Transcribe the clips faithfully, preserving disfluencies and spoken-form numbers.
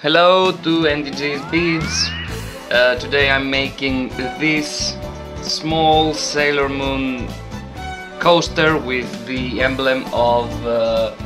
Hello to N T G's Beads. Uh, today I'm making this small Sailor Moon coaster with the emblem of, uh,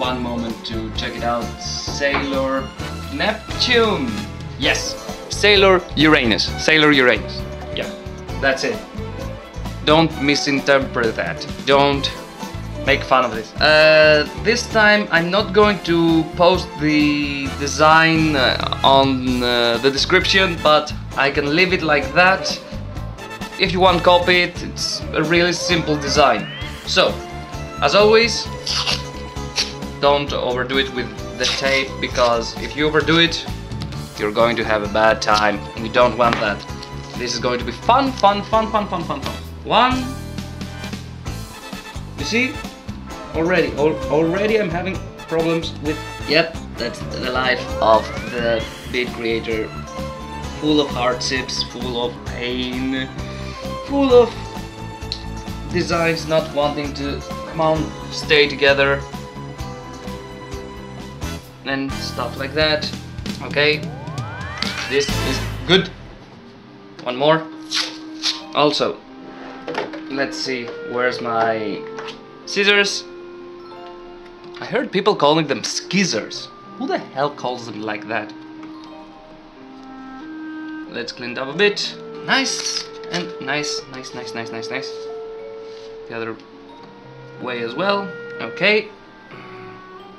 one moment to check it out, Sailor Neptune. Yes, Sailor Uranus, Sailor Uranus. Yeah, that's it. Don't misinterpret that. Don't make fun of this. Uh, this time I'm not going to post the design uh, on uh, the description, but I can leave it like that. If you want to copy it, it's a really simple design. So, as always, don't overdo it with the tape, because if you overdo it, you're going to have a bad time, and you don't want that. This is going to be fun, fun, fun, fun, fun, fun, fun. One, you see? Already, al already I'm having problems with... Yep, that's the life of the bead creator. Full of hardships, full of pain, full of designs not wanting to, come on, stay together, and stuff like that. Okay, this is good. One more. Also, let's see, where's my scissors? I heard people calling them skizzers. Who the hell calls them like that? Let's clean it up a bit. Nice, and nice, nice, nice, nice, nice, nice. The other way as well. Okay.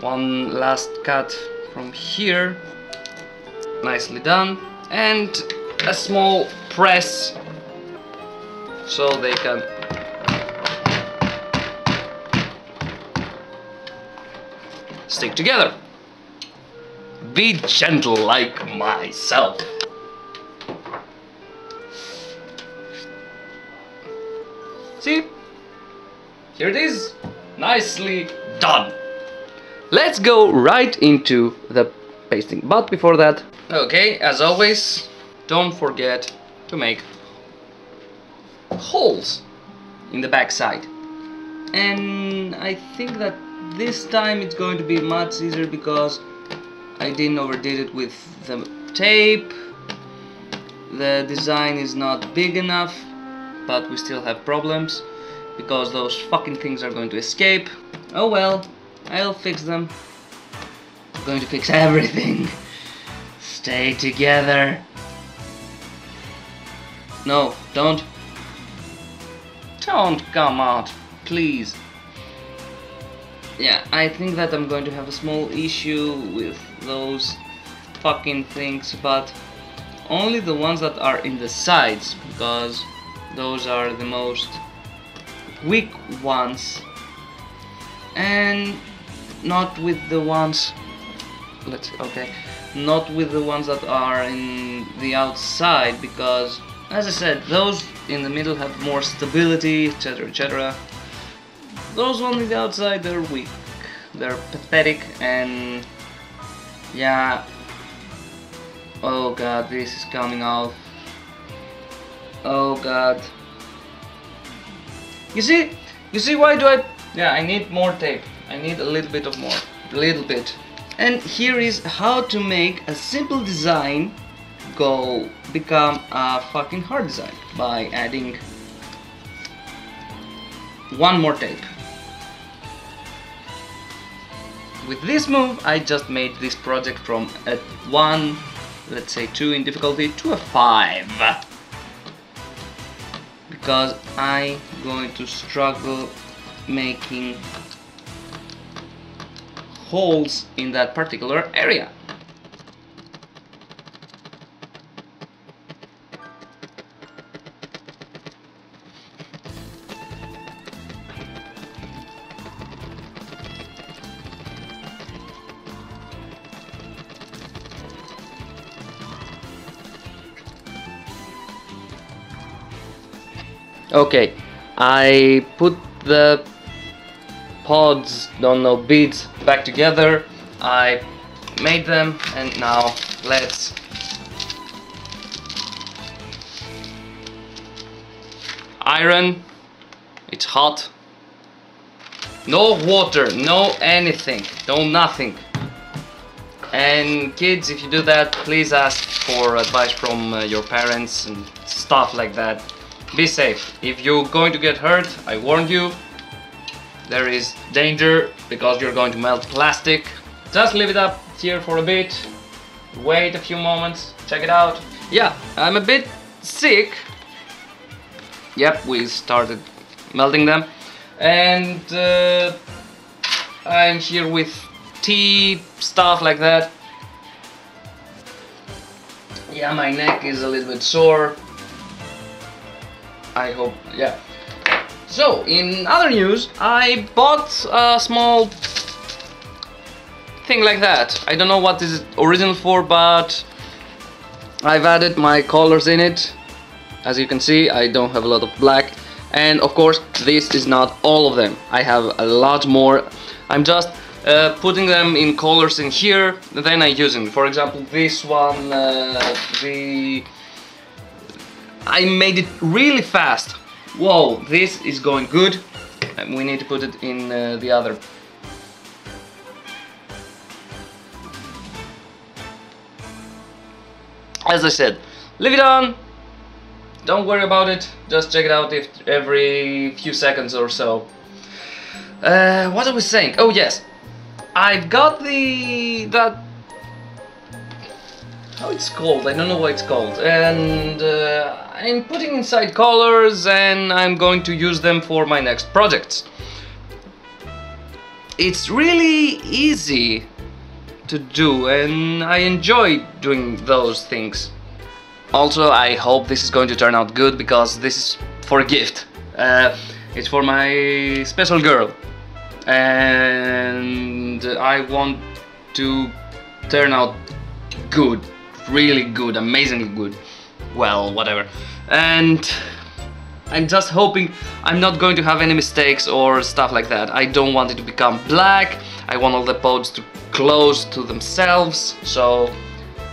One last cut from here. Nicely done. And a small press so they can... stick together. Be gentle like myself. See? Here it is. Nicely done. Let's go right into the pasting. But before that, okay, as always, don't forget to make holes in the back side. And I think that this time it's going to be much easier because I didn't overdid it with the tape. The design is not big enough, but we still have problems because those fucking things are going to escape. Oh well, I'll fix them. I'm going to fix everything. Stay together. No, don't. Don't come out, please. Yeah, I think that I'm going to have a small issue with those fucking things, but only the ones that are in the sides, because those are the most weak ones, and not with the ones let's okay not with the ones that are in the outside, because as I said, those in the middle have more stability, etc, etc. Those on the outside, they're weak, they're pathetic, and yeah, oh god, this is coming off. Oh god. You see? You see why do I... Yeah, I need more tape. I need a little bit of more. A little bit. And here is how to make a simple design go become a fucking hard design. By adding one more tape. With this move, I just made this project from a one, let's say two in difficulty, to a five. Because I'm going to struggle making holes in that particular area. Okay, I put the pods, don't know, beads back together. I made them, and now let's iron. It's hot. No water, no anything, no nothing. And kids, if you do that, please ask for advice from uh, your parents and stuff like that. Be safe. If you're going to get hurt, I warn you, there is danger because you're going to melt plastic. Just leave it up here for a bit, wait a few moments, check it out. Yeah, I'm a bit sick. Yep, we started melting them. And uh, I'm here with tea, stuff like that. Yeah, my neck is a little bit sore. I hope, yeah. So, in other news, I bought a small thing like that. I don't know what this is original for, but I've added my colors in it. As you can see, I don't have a lot of black. And of course, this is not all of them. I have a lot more. I'm just uh, putting them in colors in here, then I use them. For example, this one, uh, the... I made it really fast. Whoa, this is going good. And we need to put it in uh, the other. As I said, leave it on. Don't worry about it, just check it out if every few seconds or so. Uh, what are we saying? Oh yes, I've got the... that... how it's called, I don't know what it's called. And uh, I'm putting inside colors and I'm going to use them for my next projects. It's really easy to do and I enjoy doing those things. Also, I hope this is going to turn out good, because this is for a gift. Uh, it's for my special girl. And I want to turn out good. Really good, amazingly good. Well, whatever. And I'm just hoping I'm not going to have any mistakes or stuff like that. I don't want it to become black. I want all the pods to close to themselves. So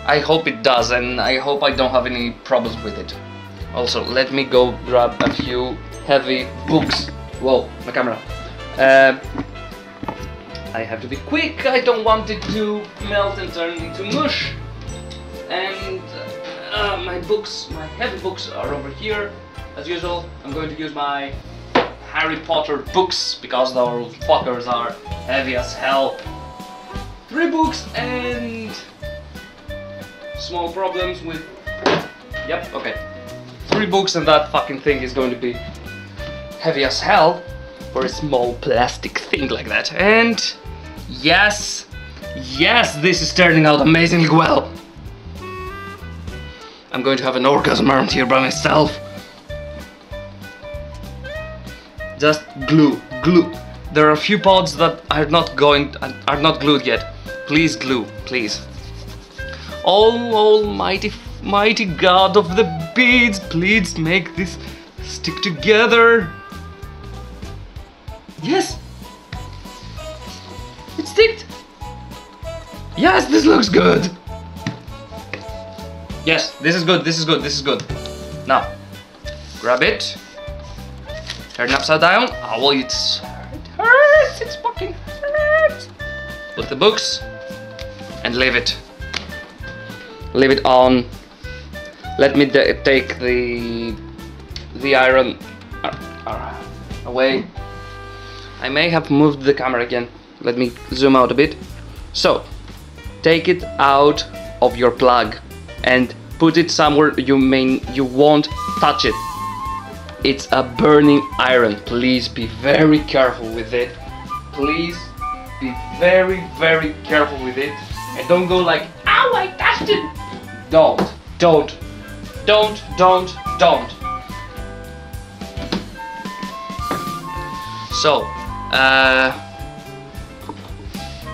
I hope it does, and I hope I don't have any problems with it. Also, let me go grab a few heavy books. Whoa, my camera. Uh, I have to be quick, I don't want it to melt and turn into mush. And uh, my books, my heavy books are over here. As usual, I'm going to use my Harry Potter books, because those fuckers are heavy as hell. Three books and... small problems with... yep, okay. Three books and that fucking thing is going to be heavy as hell for a small plastic thing like that. And yes, yes, this is turning out amazingly well. I'm going to have an orgasm around here by myself. Just glue, glue. There are a few pods that are not going, are not glued yet. Please glue, please. Oh, almighty, mighty God of the beads, please make this stick together. Yes! It sticked! Yes, this looks good! Yes, this is good, this is good, this is good. Now, grab it. Turn it upside down. Oh, well, it's... it hurts, it's fucking hurts! Put the books and leave it. Leave it on. Let me take the the iron away. I may have moved the camera again. Let me zoom out a bit. So, take it out of your plug and put it somewhere you may you won't touch it. It's a burning iron. Please be very careful with it. Please be very very careful with it, and don't go like, "Ow, I touched it." Don't, don't, don't, don't, don't. So, uh,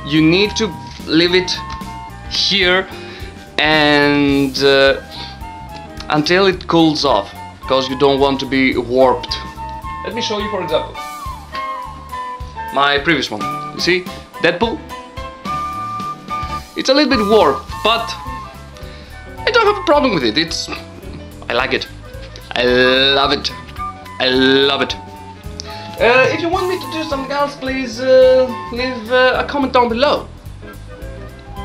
you need to leave it here and uh, until it cools off, because you don't want to be warped. Let me show you, for example, my previous one. You see, Deadpool? It's a little bit warped, but I don't have a problem with it. It's... I like it. I love it. I love it. Uh, if you want me to do something else, please uh, leave uh, a comment down below.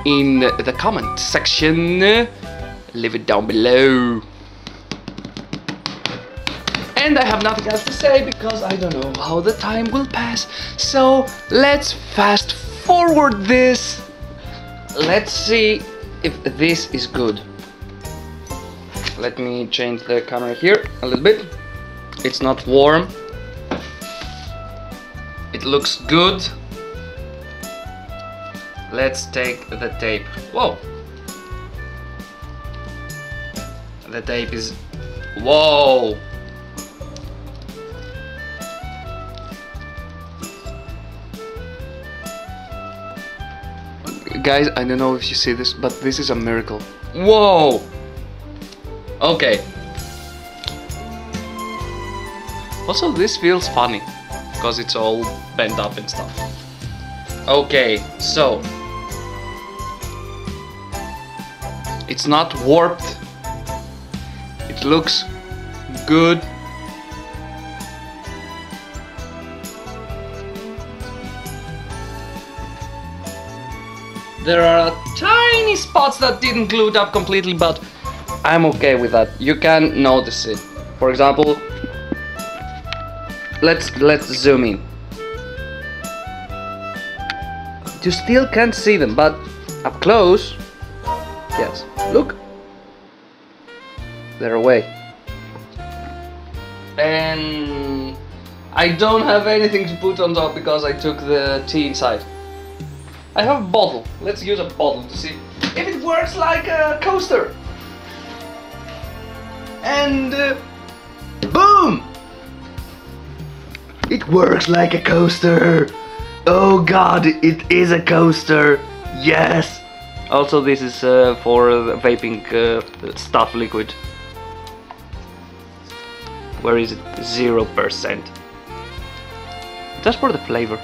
in the comment section. Leave it down below. And I have nothing else to say because I don't know how the time will pass. So let's fast forward this. Let's see if this is good. Let me change the camera here a little bit. It's not warm. It looks good. Let's take the tape. Whoa! The tape is... Whoa! Guys, I don't know if you see this, but this is a miracle. Whoa! Okay. Also, this feels funny, because it's all bent up and stuff. Okay, so... It's not warped. It looks good. There are tiny spots that didn't glued up completely, but I'm okay with that. You can notice it. For example, let's let's zoom in. You still can't see them, but up close, yes. Look, they're away. And I don't have anything to put on top because I took the tea inside. I have a bottle. Let's use a bottle to see if it works like a coaster. And uh, boom! It works like a coaster. Oh god, it is a coaster. Yes. Also, this is uh, for vaping uh, stuff liquid. Where is it? zero percent. Just for the flavor.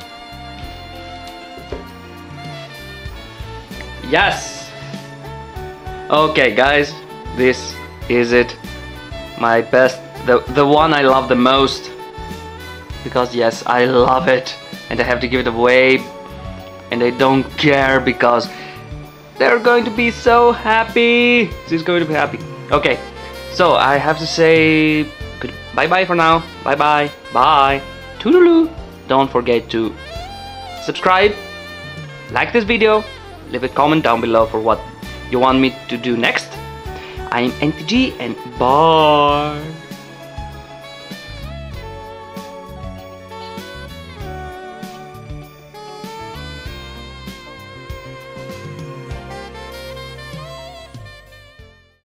Yes! Okay guys, this is it. My best, the, the one I love the most. Because yes, I love it. And I have to give it away. And I don't care because they're going to be so happy. She's going to be happy. Okay, so I have to say bye-bye for now. Bye-bye. Bye. Toodaloo. Don't forget to subscribe. Like this video. Leave a comment down below for what you want me to do next. I'm N T G and bye!